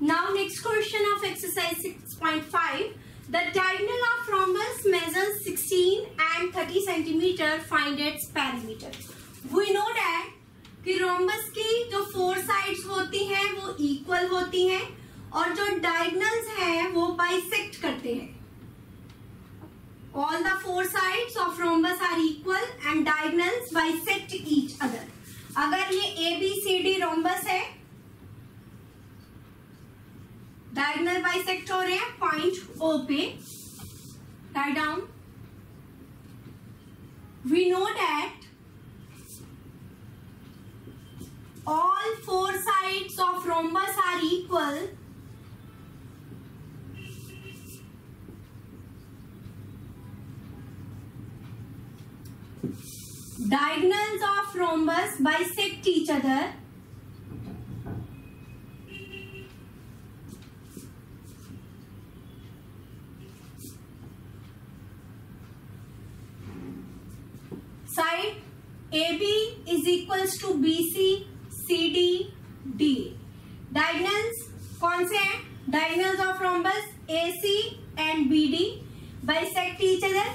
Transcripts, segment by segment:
Now next question of exercise 6.5. The diagonal of rhombus measures 16 and 30 cm. Find its perimeter. We know that कि rhombus की जो four sides होती हैं वो equal होती हैं और जो diagonals हैं वो bisect करते हैं. All the four sides of rhombus are equal and diagonals bisect each other. अगर ये ABCD rhombus है, डायगोनल बाइसेक्ट हो रहे हैं पॉइंट ओ पे. Write down, we know that all four sides of rhombus are equal diagonals of rhombus bisect each other. Side AB is equals to BC, CD, DA. Diagonals कौन से हैं? Diagonals of rhombus AC and BD bisect each other.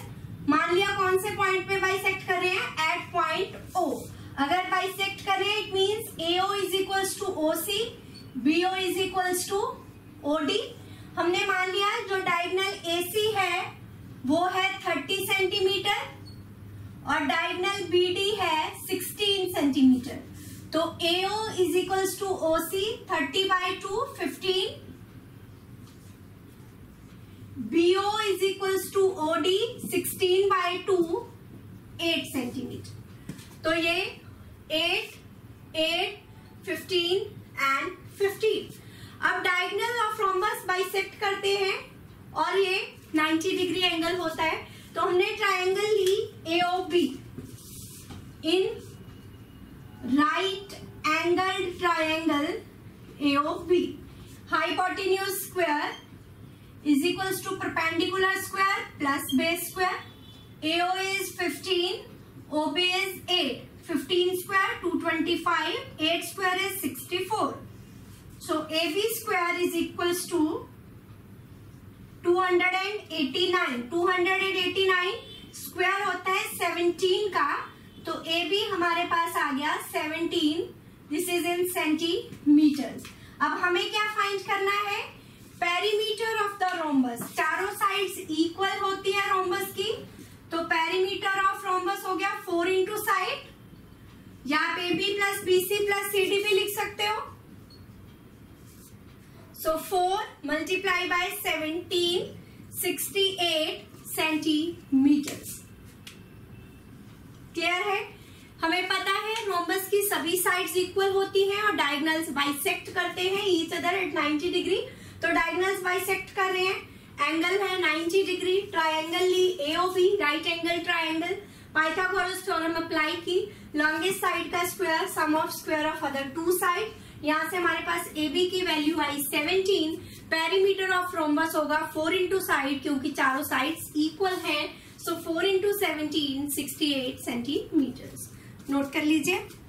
मान लिया कौन से point पे bisect कर रहे हैं? At point O. अगर bisect कर रहे हैं, it means AO is equals to OC, BO is equals to OD. हमने मान लिया जो diagonal AC है, वो है 30 सेंटीमीटर और डायगोनल BD है 16 सेंटीमीटर. तो AO is equals to OC 30/2 15, BO is equals to OD 16/2 8 centimetre. तो ये 8, 8, 15 and 15. अब डायगोनल ऑफ रोम्बस बाइसेक्ट करते हैं और ये 90 डिग्री एंगल होता है. तो हमने ट्रायंगल ली AOB. In right angle triangle AOB, hypotenuse square is equals to perpendicular square plus base square. AO is 15, OB is 8. 15 square 225, 8 square is 64. So AB square is equals to 289. 289 square होता है 17 का. तो A B हमारे पास आ गया 17. This is in centimetre. अब हमें क्या फाइंड करना है? Perimeter of the rhombus. चारों साइड्स इक्वल होती है रोम्बस की, तो पेरीमीटर ऑफ रोम्बस हो गया 4 into साइड. या आप A B plus B C plus C D भी लिख सकते हो. So 4 multiplied by 17, 68 centimeters. Clear है? हमें पता है रोम्बस की सभी साइड्स इक्वल होती हैं और डायगोनल्स बाइसेक्ट करते हैं ईच अदर एट 90 डिग्री. तो डायगोनल्स बाइसेक्ट कर रहे हैं, एंगल है 90 डिग्री. ट्राइंगल ली AOB, right angle triangle. Pythagoras theorem apply की. लॉन्गेस्ट साइड का square sum of square of other two side. यहाँ से हमारे पास AB की वैल्यू आई 17. पेरीमीटर ऑफ रोम्बस होगा 4 into साइड क्योंकि चारों साइड्स इक्वल हैं. सो 4 into 17 68 सेंटीमीटर्स. नोट कर लीजिए.